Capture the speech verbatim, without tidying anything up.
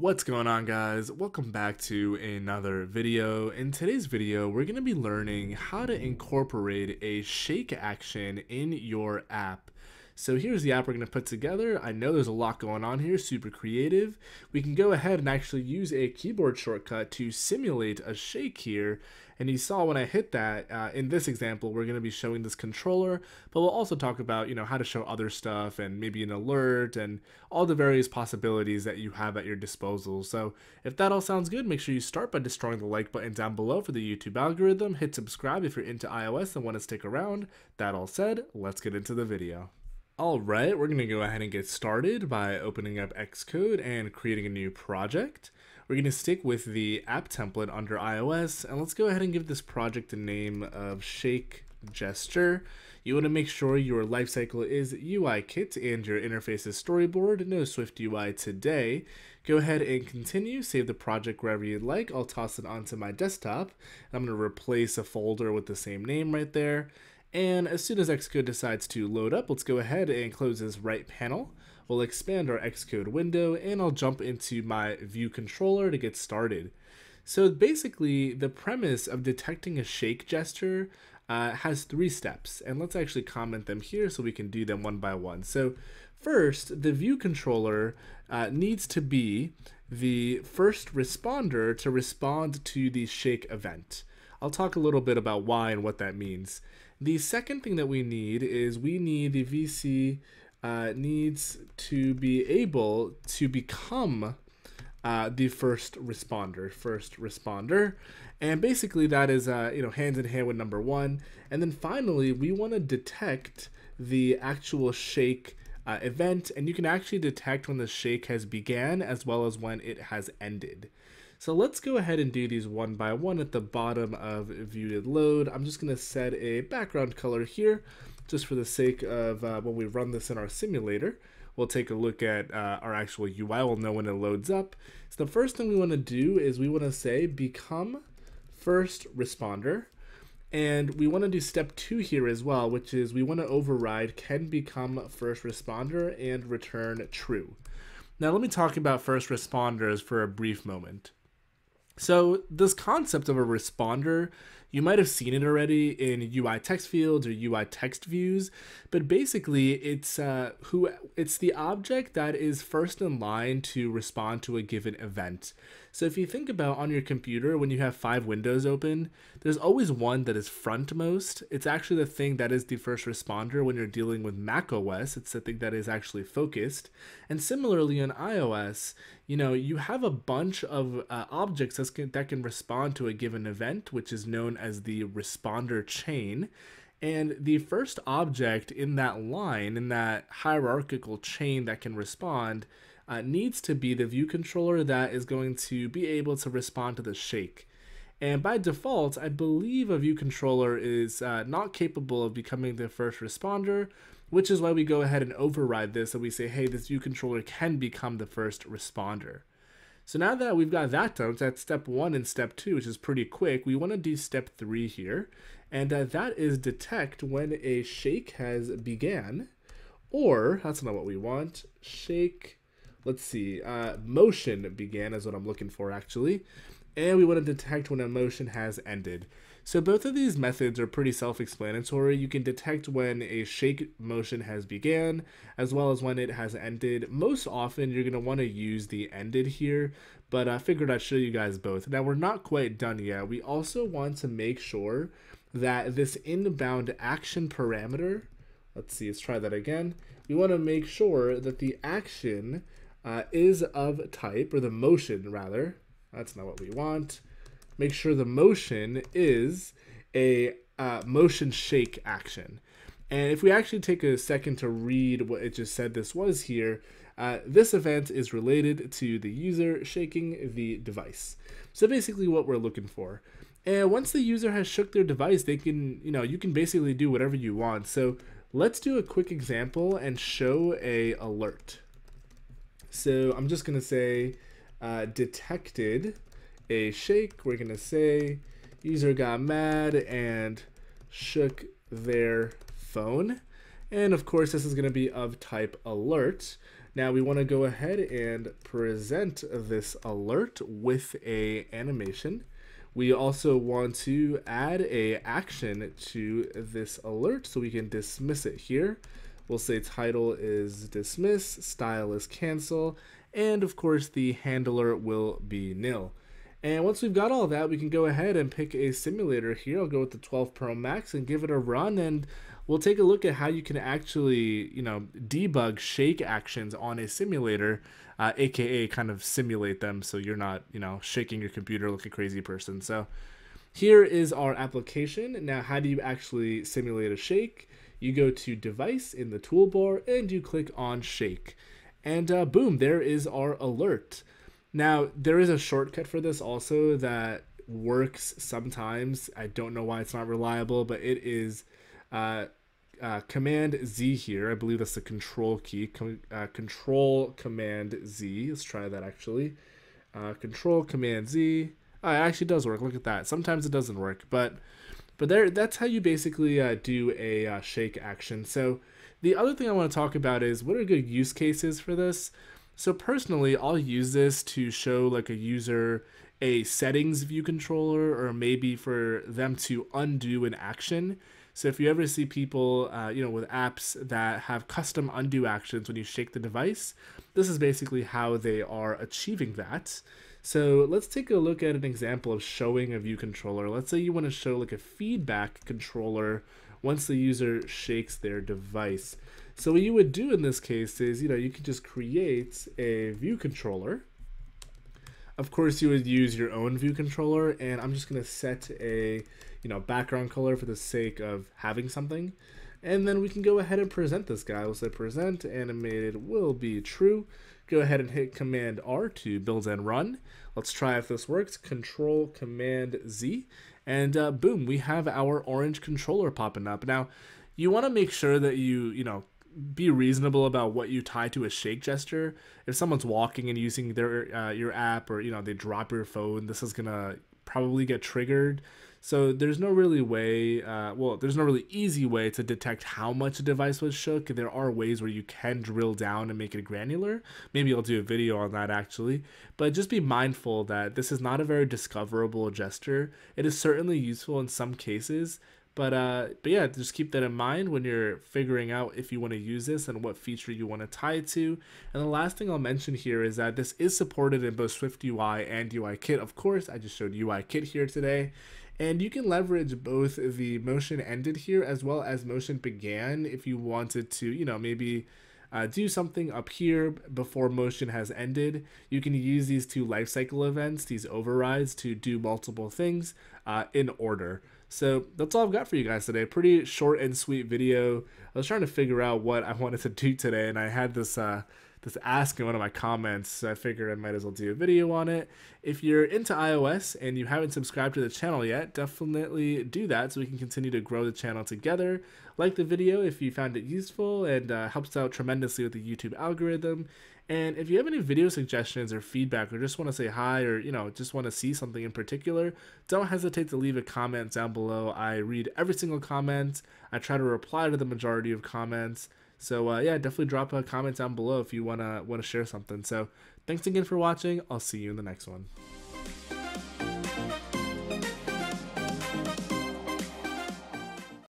What's going on, guys? Welcome back to another video. In today's video, we're going to be learning how to incorporate a shake action in your app. So here's the app we're going to put together. I know there's a lot going on here, super creative. We can go ahead and actually use a keyboard shortcut to simulate a shake here. And you saw when I hit that, uh, in this example, we're going to be showing this controller, but we'll also talk about, you know, how to show other stuff and maybe an alert and all the various possibilities that you have at your disposal. So if that all sounds good, make sure you start by destroying the like button down below for the YouTube algorithm. Hit subscribe if you're into iOS and want to stick around. That all said, let's get into the video. All right, we're gonna go ahead and get started by opening up Xcode and creating a new project. We're gonna stick with the app template under iOS, and let's go ahead and give this project a name of Shake Gesture. You wanna make sure your lifecycle is U I Kit and your interface is storyboard, no Swift U I today. Go ahead and continue, save the project wherever you'd like. I'll toss it onto my desktop, and I'm gonna replace a folder with the same name right there. And as soon as Xcode decides to load up, let's go ahead and close this right panel. We'll expand our Xcode window, and I'll jump into my view controller to get started. So basically, the premise of detecting a shake gesture uh, has three steps, and let's actually comment them here so we can do them one by one. So first, the view controller uh, needs to be the first responder to respond to the shake event. I'll talk a little bit about why and what that means. The second thing that we need is we need the V C uh, needs to be able to become uh, the first responder, first responder. And basically that is, uh, you know, hands in hand with number one. And then finally, we want to detect the actual shake uh, event. And you can actually detect when the shake has began as well as when it has ended. So let's go ahead and do these one by one at the bottom of view did load. I'm just going to set a background color here just for the sake of uh, when we run this in our simulator. We'll take a look at uh, our actual U I. We'll know when it loads up. So the first thing we want to do is we want to say become first responder. And we want to do step two here as well, which is we want to override can become first responder and return true. Now let me talk about first responders for a brief moment. So this concept of a responder, you might have seen it already in U I text fields or U I text views, but basically it's uh, who it's the object that is first in line to respond to a given event. So if you think about on your computer, when you have five windows open, there's always one that is frontmost. It's actually the thing that is the first responder when you're dealing with mac O S. It's the thing that is actually focused. And similarly on iOS, you know, you have a bunch of uh, objects that can, that can respond to a given event, which is known as the responder chain. And the first object in that line, in that hierarchical chain that can respond, uh, needs to be the view controller that is going to be able to respond to the shake. And by default, I believe a view controller is uh, not capable of becoming the first responder, which is why we go ahead and override this, and we say, hey, this view controller can become the first responder. So now that we've got that done, that's step one and step two, which is pretty quick. We want to do step three here, and uh, that is detect when a shake has began, or that's not what we want. Shake, let's see, uh, motion began is what I'm looking for actually, and we want to detect when a motion has ended. So both of these methods are pretty self-explanatory. You can detect when a shake motion has began, as well as when it has ended. Most often, you're going to want to use the ended here, but I figured I'd show you guys both. Now, we're not quite done yet. We also want to make sure that this inbound action parameter, let's see, let's try that again. We want to make sure that the action uh, is of type, or the motion, rather. That's not what we want. Make sure the motion is a uh, motion shake action. And if we actually take a second to read what it just said this was here, uh, this event is related to the user shaking the device. So basically what we're looking for. And once the user has shook their device, they can, you know, you can basically do whatever you want. So let's do a quick example and show a alert. So I'm just gonna say uh, detected a shake. We're gonna say user got mad and shook their phone, And of course, this is going to be of type alert. Now we want to go ahead and present this alert with a animation. We also want to add a action to this alert so we can dismiss it here. We'll say title is dismiss, style is cancel, and of course the handler will be nil. And once we've got all that, we can go ahead and pick a simulator here. I'll go with the twelve Pro Max and give it a run, and we'll take a look at how you can actually, you know, debug shake actions on a simulator, uh, aka kind of simulate them so you're not, you know, shaking your computer like a crazy person. So here is our application. Now, how do you actually simulate a shake? You go to device in the toolbar and you click on shake, and uh, boom, there is our alert. Now, there is a shortcut for this also that works sometimes. I don't know why it's not reliable, but it is uh, uh, Command Z here. I believe that's the control key. Com uh, control Command Z. Let's try that actually. Uh, control Command Z. Oh, it actually does work. Look at that. Sometimes it doesn't work, but but there. That's how you basically uh, do a uh, shake action. So the other thing I want to talk about is what are good use cases for this. So personally, I'll use this to show like a user a settings view controller, or maybe for them to undo an action. So if you ever see people, uh, you know, with apps that have custom undo actions when you shake the device, this is basically how they are achieving that. So let's take a look at an example of showing a view controller. Let's say you want to show like a feedback controller once the user shakes their device. So what you would do in this case is, you know, you could just create a view controller. Of course, you would use your own view controller, and I'm just going to set a, you know, background color for the sake of having something. And then we can go ahead and present this guy. We'll say present animated will be true. Go ahead and hit Command R to build and run. Let's try if this works. Control Command Z, and uh, boom, we have our orange controller popping up. Now, you want to make sure that you, you know, be reasonable about what you tie to a shake gesture. If someone's walking and using their uh, your app, or, you know, they drop your phone, this is gonna probably get triggered. So there's no really way, uh, well, there's no really easy way to detect how much a device was shook. There are ways where you can drill down and make it granular. Maybe I'll do a video on that actually, but just be mindful that this is not a very discoverable gesture. It is certainly useful in some cases, But, uh, but yeah, just keep that in mind when you're figuring out if you want to use this and what feature you want to tie it to. And the last thing I'll mention here is that this is supported in both SwiftUI and UIKit. Of course, I just showed UIKit here today. And you can leverage both the motion ended here as well as motion began if you wanted to, you know, maybe Uh, do something up here before motion has ended. You can use these two lifecycle events, these overrides, to do multiple things uh, in order. So that's all I've got for you guys today. Pretty short and sweet video. I was trying to figure out what I wanted to do today, and I had this uh, this ask in one of my comments, so I figured I might as well do a video on it. If you're into iOS and you haven't subscribed to the channel yet, definitely do that so we can continue to grow the channel together. Like the video if you found it useful and uh, helps out tremendously with the YouTube algorithm. And if you have any video suggestions or feedback, or just want to say hi, or, you know, just want to see something in particular, don't hesitate to leave a comment down below. I read every single comment. I try to reply to the majority of comments. So uh, yeah, definitely drop a comment down below if you wanna wanna share something. So thanks again for watching. I'll see you in the next one.